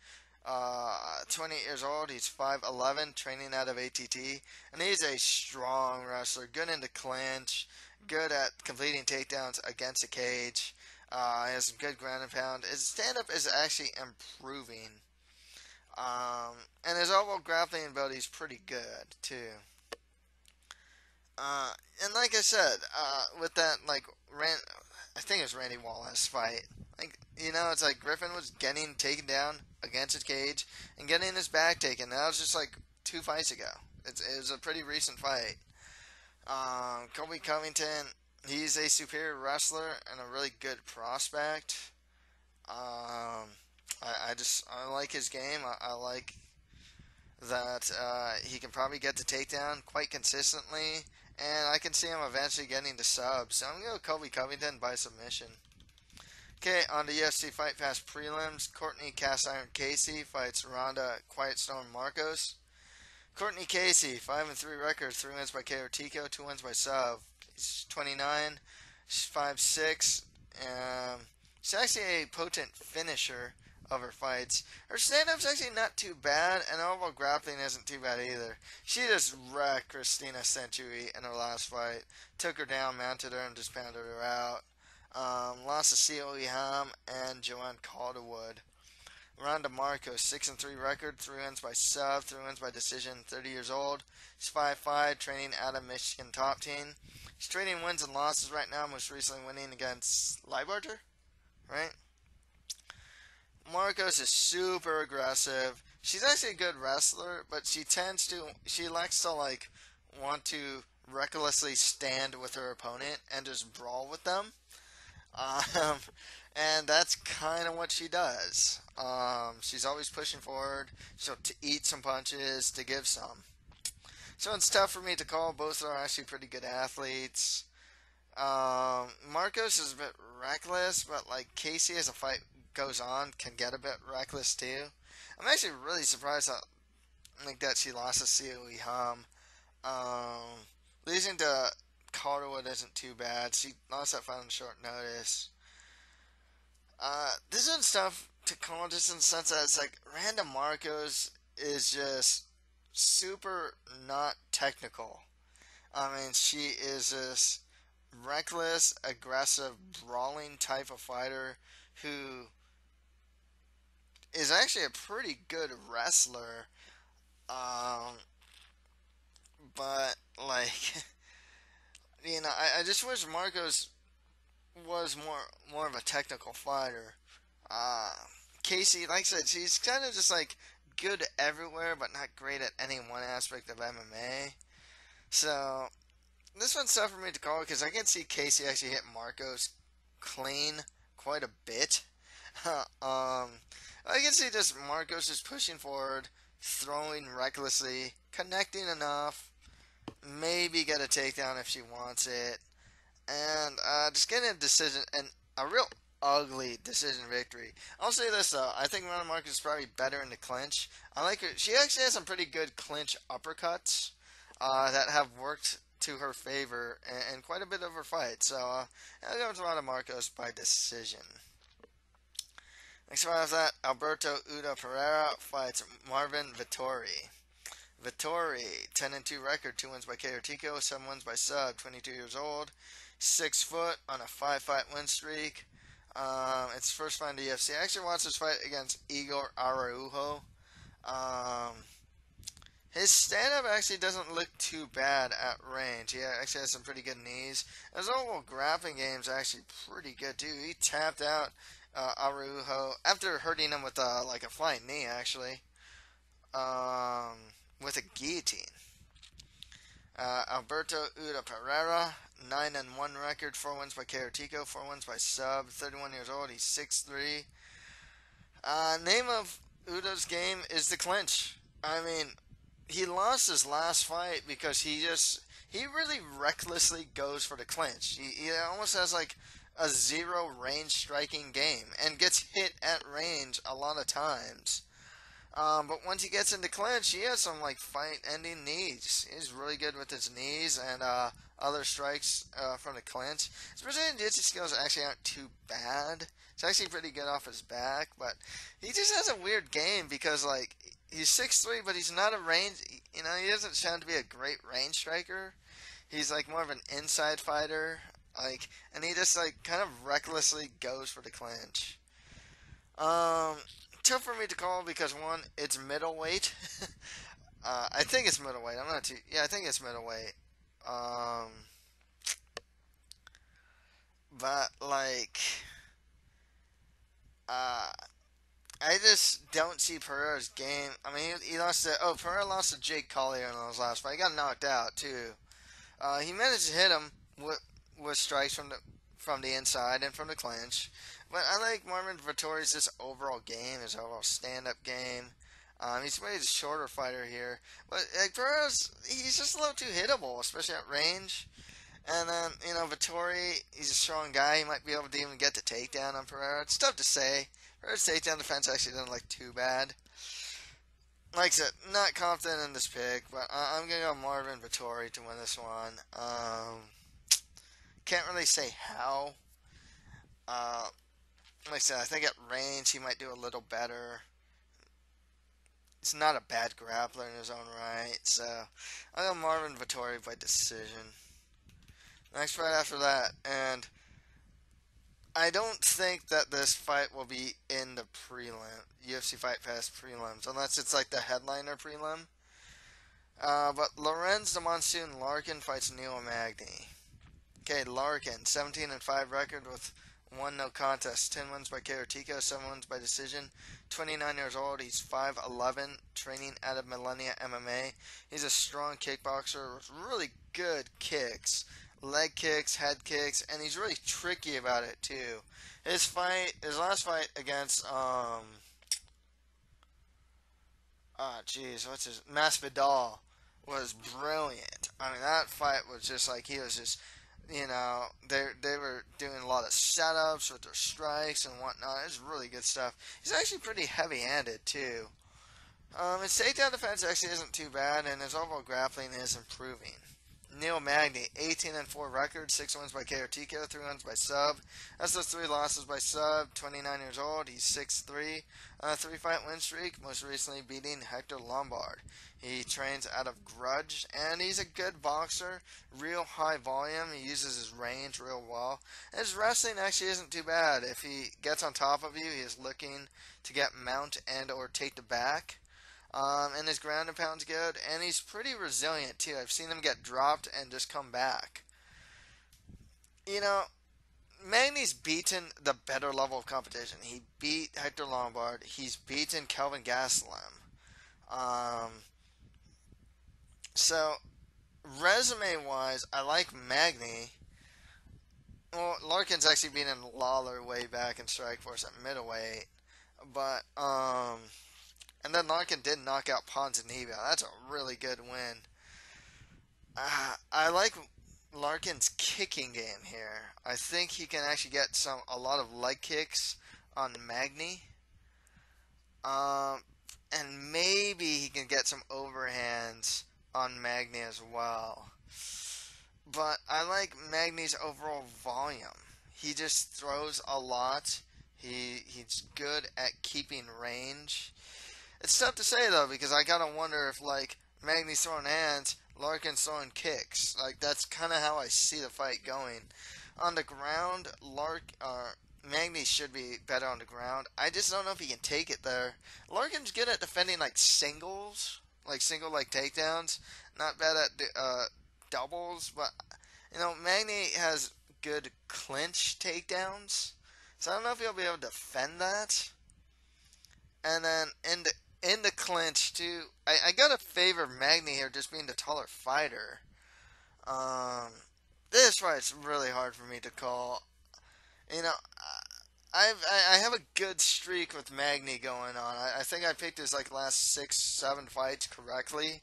Uh, twenty-eight years old, he's five eleven, training out of A T T, and he's a strong wrestler, good in the clinch, good at completing takedowns against the cage. Uh, he has some good ground and pound. His stand-up is actually improving, um, and his overall grappling ability is pretty good too. Uh, and like I said, uh, with that, like, Rand, I think it was Randy Wallace fight, like, you know, it's like Griffin was getting taken down against his cage and getting his back taken. That was just like two fights ago. It's, it was a pretty recent fight. Um, Colby Covington, he's a superior wrestler and a really good prospect. Um, I, I just, I like his game. I, I like that uh, he can probably get the takedown quite consistently, and I can see him eventually getting the sub. So I'm going to go Colby Covington by submission. Okay, on to U F C Fight Pass prelims. Courtney Cast Iron Casey fights Randa Quiet Storm Markos. Courtney Casey, five and three record, three wins by K O Tico, two wins by sub. He's twenty-nine, she's five six. Um, she's actually a potent finisher of her fights. Her stand-up's actually not too bad, and overall grappling isn't too bad either. She just wrecked Christina Centuri in her last fight. Took her down, mounted her, and just pounded her out. Um, lost to C L E Ham and Joanne Calderwood. Randa Markos, six and three record, three wins by sub, three wins by decision, thirty years old. He's five five, training out of Michigan Top Team. He's trading wins and losses right now, most recently winning against Liebarger, right? Markos is super aggressive. She's actually a good wrestler, but she tends to, she likes to, like, want to recklessly stand with her opponent and just brawl with them. Um, and that's kind of what she does. Um, she's always pushing forward, so to eat some punches, to give some. So it's tough for me to call. Both are actually pretty good athletes. Um, Markos is a bit reckless, but like Casey, as a fight goes on, can get a bit reckless too. I'm actually really surprised that, like, that she lost to C O E Hum. Um, losing to Calderwood isn't too bad. She lost that fight on short notice. Uh, this one's tough to call just in the sense that it's like Randa Markos is just super not technical. I mean, she is this reckless, aggressive, brawling type of fighter who is actually a pretty good wrestler. Um, but, like... You know, I, I just wish Markos was more more of a technical fighter. Uh, Casey, like I said, she's kind of just like good everywhere, but not great at any one aspect of M M A. So this one's tough for me to call because I can see Casey actually hit Markos clean quite a bit. um, I can see just Markos is pushing forward, throwing recklessly, connecting enough, maybe get a takedown if she wants it, and uh, just getting a decision, and a real ugly decision victory. I'll say this though, I think Randa Markos is probably better in the clinch. I like her. She actually has some pretty good clinch uppercuts uh, that have worked to her favor in quite a bit of her fight. So uh, I'll go with Randa Markos by decision. Next fight is that Alberto Uda Pereira fights Marvin Vettori. Vettori, ten and two record, two wins by K O Tico, seven wins by sub, twenty-two years old, six foot on a five fight win streak. Um, it's first fight in the U F C. I actually watched this fight against Igor Araujo. Um, his stand-up actually doesn't look too bad at range. He actually has some pretty good knees. His overall grappling game is actually pretty good, too. He tapped out uh, Araujo after hurting him with uh, like a flying knee, actually, um, with a guillotine. Uh, Alberto Uda Pereira, nine and one record, four wins by K O Tico, four wins by sub, thirty-one years old, he's six three. Uh, name of Uda's game is the clinch. I mean, he lost his last fight because he just, he really recklessly goes for the clinch. He, he almost has like a zero range striking game and gets hit at range a lot of times. Um, but once he gets into clinch, he has some, like, fight-ending knees. He's really good with his knees and uh, other strikes uh, from the clinch. His Brazilian jiu-jitsu skills actually aren't too bad. He's actually pretty good off his back, but he just has a weird game because, like, he's six three, but he's not a range, you know, he doesn't sound to be a great range striker. He's, like, more of an inside fighter, like, and he just, like, kind of recklessly goes for the clinch. Um... Tough for me to call because, one, it's middleweight. uh, I think it's middleweight. I'm not too... Yeah, I think it's middleweight. Um, but, like... Uh, I just don't see Pereira's game. I mean, he, he lost to... Oh, Pereira lost to Jake Collier in his last fight. He got knocked out, too. Uh, he managed to hit him with, with strikes from the... from the inside and from the clinch. But I like Marvin Vettori's just overall game, his overall stand-up game. Um, he's way a shorter fighter here. But like, Pereira's, he's just a little too hittable, especially at range. And then, you know, Vettori, he's a strong guy. He might be able to even get the takedown on Pereira. It's tough to say. Pereira's takedown defense actually doesn't look too bad. Like I said, not confident in this pick, but I I'm going to go Marvin Vettori to win this one. Um... Can't really say how. Uh, like I said, I think at range he might do a little better. He's not a bad grappler in his own right, so I'll go Marvin Vettori by decision. Next fight after that, and I don't think that this fight will be in the prelim, U F C Fight Pass prelims, unless it's like the headliner prelim. Uh, but Lorenz the Monsoon Larkin fights Neil Magny. Okay, Larkin, seventeen and five record with one no contest, ten wins by K O Tico, seven wins by decision, twenty-nine years old, he's five eleven, training out of Millennia M M A. He's a strong kickboxer with really good kicks, leg kicks, head kicks, and he's really tricky about it too. His fight, his last fight against, um, ah, oh, jeez, what's his, Masvidal was brilliant. I mean, that fight was just like, he was just... You know, they they were doing a lot of setups with their strikes and whatnot. It's really good stuff. He's actually pretty heavy-handed, too. Um, his takedown defense actually isn't too bad, and his overall grappling is improving. Neil Magny, eighteen and four record, six wins by K O Tico, three wins by sub. That's those three losses by sub, twenty-nine years old. He's six three, uh, three-fight win streak, most recently beating Hector Lombard. He trains out of Grudge, and he's a good boxer, real high volume. He uses his range real well. His wrestling actually isn't too bad. If he gets on top of you, he is looking to get mount and or take the back. Um, and his ground and pound's good, and he's pretty resilient too. I've seen him get dropped and just come back. You know, Magny's beaten the better level of competition. He beat Hector Lombard. He's beaten Kelvin Gastelum. Um, so, resume-wise, I like Magny. Well, Larkin's actually beaten Lawler way back in Strikeforce at middleweight. But, um... and then Larkin did knock out Ponzinibbio. That's a really good win. Uh, I like Larkin's kicking game here. I think he can actually get some a lot of leg kicks on Magny. Um, and maybe he can get some overhands on Magny as well. But I like Magny's overall volume. He just throws a lot. He he's good at keeping range. It's tough to say though, because I gotta wonder if like Magny's throwing hands, Larkin's throwing kicks. Like that's kind of how I see the fight going. On the ground, Lark uh, Magny should be better on the ground. I just don't know if he can take it there. Larkin's good at defending like singles, like single like takedowns. Not bad at uh, doubles, but you know Magny has good clinch takedowns, so I don't know if he'll be able to defend that. And then in the In the clinch, too, I, I got to favor Magny here, just being the taller fighter. Um, this fight's really hard for me to call. You know, I've, I have a good streak with Magny going on. I, I think I picked his like last six, seven fights correctly,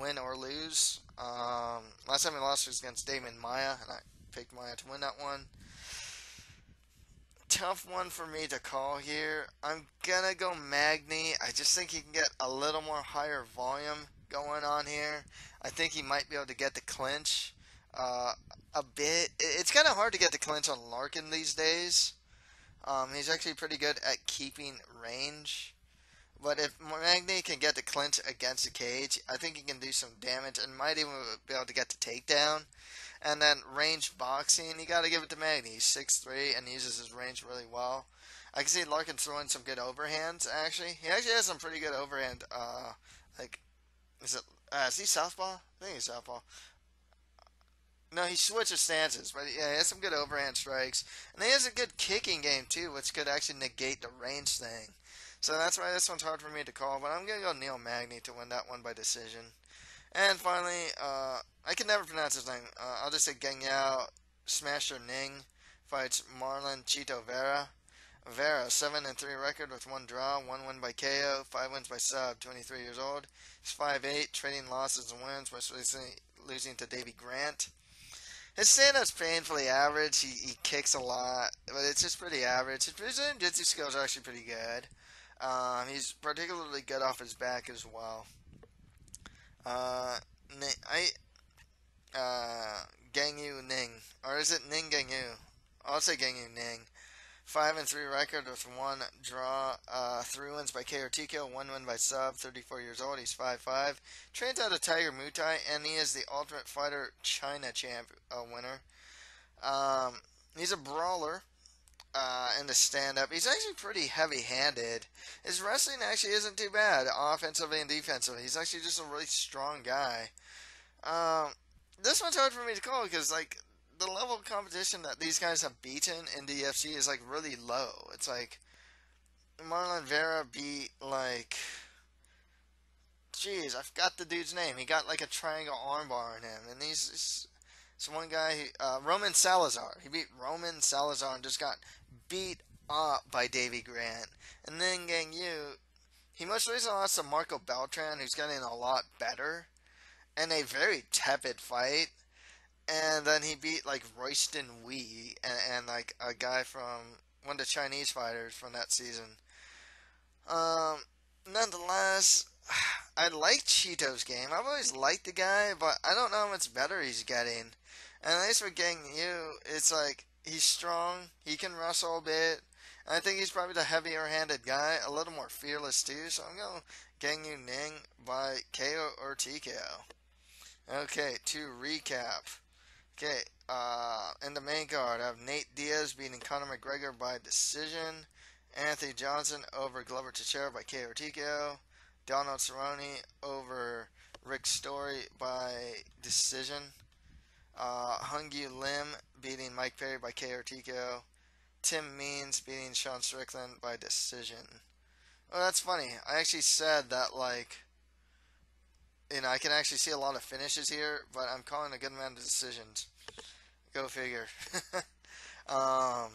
win or lose. Um, last time he lost was against Damon Maia, and I picked Maia to win that one. Tough one for me to call here. I'm gonna go Magny. I just think he can get a little more higher volume going on here. I think he might be able to get the clinch uh, a bit. It's kind of hard to get the clinch on Larkin these days. Um, he's actually pretty good at keeping range. But if Magny can get the clinch against the cage, I think he can do some damage and might even be able to get the takedown. And then range boxing, you got to give it to Magny. He's six three and uses his range really well. I can see Larkin throwing some good overhands, actually. He actually has some pretty good overhand. Uh, like, is, it, uh, is he southpaw? I think he's southpaw. No, he switches stances, but yeah, he has some good overhand strikes. And he has a good kicking game, too, which could actually negate the range thing. So that's why this one's hard for me to call, but I'm going to go Neil Magny to win that one by decision. And finally, uh, I can never pronounce his name. Uh, I'll just say Gangyao Smasher Ning fights Marlon Chito Vera. Vera, seven and three record with one draw, one win by K O, five wins by sub, twenty-three years old. He's five eight, trading losses and wins, most recently losing to Davey Grant. His stand-up's painfully average. He, he kicks a lot, but it's just pretty average. His Brazilian jiu-jitsu skills are actually pretty good. Um, he's particularly good off his back as well. Uh, I, uh, Gangyu Ning, or is it Ning Gangyu? I'll say Gangyu Ning. five and three record with one draw, uh, three wins by K O T K O, one win by sub, thirty-four years old, he's five five. Trains out of Tiger Muay Thai, and he is the Ultimate Fighter China champ, uh, winner. Um, he's a brawler. Uh, in the stand-up. He's actually pretty heavy-handed. His wrestling actually isn't too bad, offensively and defensively. He's actually just a really strong guy. Um, this one's hard for me to call because, like, the level of competition that these guys have beaten in the U F C is, like, really low. It's like, Marlon Vera beat, like, jeez, I forgot the dude's name. He got, like, a triangle armbar on him, and he's... he's So one guy, uh, Roman Salazar. He beat Roman Salazar and just got beat up by Davey Grant. And then Gangyu, he most recently lost to Marco Beltran, who's getting a lot better, in a very tepid fight. And then he beat like Royston Wee and, and like a guy from one of the Chinese fighters from that season. Um, nonetheless. I like Cheeto's game. I've always liked the guy, but I don't know how much better he's getting. And at least with Gangyu, it's like, he's strong, he can wrestle a bit, and I think he's probably the heavier-handed guy, a little more fearless too, so I'm going Gangyu Ning by K O or T K O. Okay, to recap. Okay, uh, in the main card, I have Nate Diaz beating Conor McGregor by decision, Anthony Johnson over Glover Teixeira by K O or T K O, Donald Cerrone over Rick Story by decision. Uh, Hyun Gyu Lim beating Mike Perry by K O T K O. Tim Means beating Sean Strickland by decision. Oh, that's funny. I actually said that, like, you know, I can actually see a lot of finishes here, but I'm calling a good amount of decisions. Go figure. um,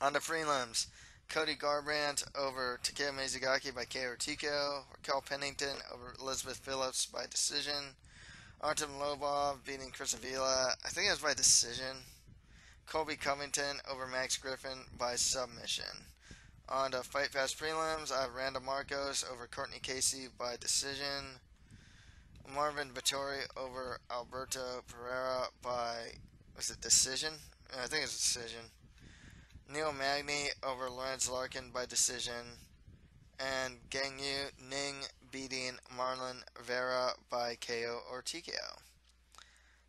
on the prelims, Cody Garbrandt over Takeya Mizugaki by K O T K O. Raquel Pennington over Elizabeth Phillips by decision. Artem Lobov beating Chris Avila. I think it was by decision. Colby Covington over Max Griffin by submission. On to Fight Pass prelims, I have Randa Markos over Courtney Casey by decision. Marvin Vettori over Alberto Pereira by, was it decision? I think it's decision. Neil Magny over Lawrence Larkin by decision. And Gang Yu Ning beating Marlon Vera by K O or T K O.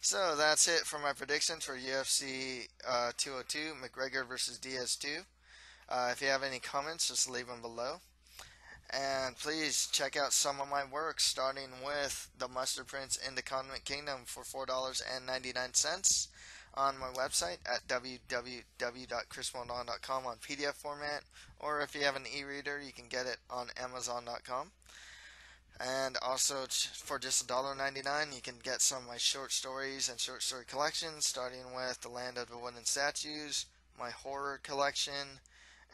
So that's it for my predictions for U F C uh, two oh two, McGregor versus Diaz two. Uh, if you have any comments, just leave them below. And please check out some of my works, starting with The Mustard Prince in the Condiment Kingdom for four dollars and ninety-nine cents on my website at w w w dot chris maldon dot com on P D F format, or if you have an e-reader, you can get it on amazon dot com. And also, for just one dollar and ninety-nine cents, you can get some of my short stories and short story collections, starting with The Land of the Wooden Statues, my horror collection,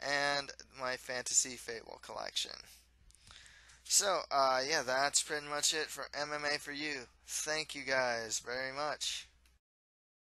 and my fantasy fable collection. So, uh, yeah, that's pretty much it for M M A For You. Thank you guys very much.